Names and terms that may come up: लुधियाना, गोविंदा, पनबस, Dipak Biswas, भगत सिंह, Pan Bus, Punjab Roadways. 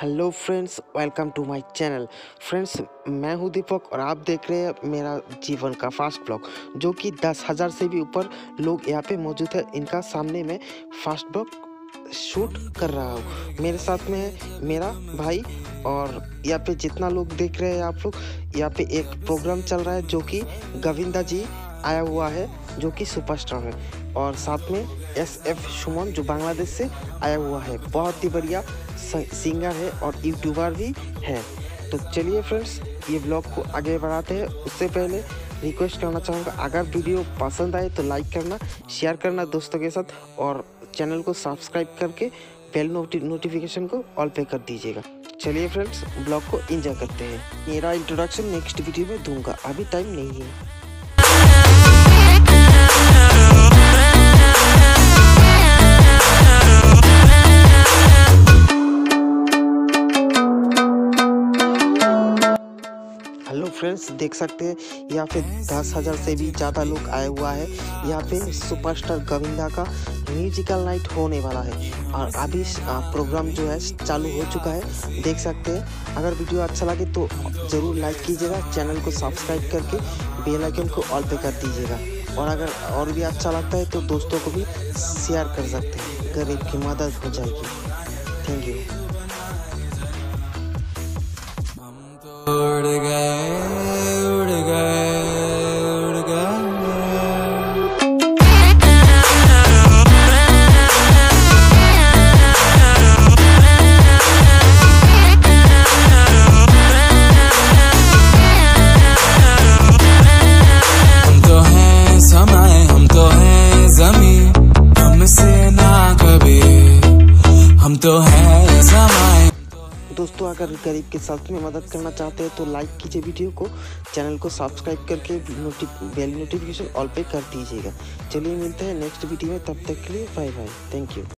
Hello friends, welcome to my channel. Friends, मैं हूं दीपक और आप देख रहे हैं मेरा जीवन का फास्ट ब्लॉग, जो कि 10,000 से भी ऊपर लोग यहां पे मौजूद है। इनका सामने में फास्ट ब्लॉग शूट कर रहा हूं। मेरे साथ में है मेरा भाई और यहां पे जितना लोग देख रहे हैं आप लोग, यहाँ पे एक प्रोग्राम चल रहा है जो कि गोविंदा जी आया हुआ है, जो कि सुपरस्टार है, और साथ में SF सुमन जो बांग्लादेश से आया हुआ है, बहुत ही बढ़िया सिंगर है और यूट्यूबर भी है। तो चलिए फ्रेंड्स, ये ब्लॉग को आगे बढ़ाते हैं। उससे पहले रिक्वेस्ट करना चाहूँगा, अगर वीडियो पसंद आए तो लाइक करना, शेयर करना दोस्तों के साथ, और चैनल को सब्सक्राइब करके बेल नोटिफिकेशन को ऑल पे कर दीजिएगा। चलिए फ्रेंड्स, ब्लॉग को एंजॉय करते हैं। मेरा इंट्रोडक्शन नेक्स्ट वीडियो में दूंगा, अभी टाइम नहीं है। हेलो फ्रेंड्स, देख सकते हैं यहाँ पे 10,000 से भी ज़्यादा लोग आए हुआ है। यहाँ पे सुपरस्टार गोविंदा का म्यूजिकल नाइट होने वाला है और अभी प्रोग्राम जो है चालू हो चुका है, देख सकते हैं। अगर वीडियो अच्छा लगे तो ज़रूर लाइक कीजिएगा, चैनल को सब्सक्राइब करके बेल आइकन को ऑल पे कर दीजिएगा, और अगर और भी अच्छा लगता है तो दोस्तों को भी शेयर कर सकते हैं, गरीब की मदद हो जाएगी। Thank you. दोस्तों, अगर गरीब के साथ में मदद करना चाहते हैं तो लाइक कीजिए वीडियो को, चैनल को सब्सक्राइब करके बेल नोटिफिकेशन ऑल पे कर दीजिएगा। चलिए मिलते हैं नेक्स्ट वीडियो में, तब तक के लिए बाय बाय। Thank you.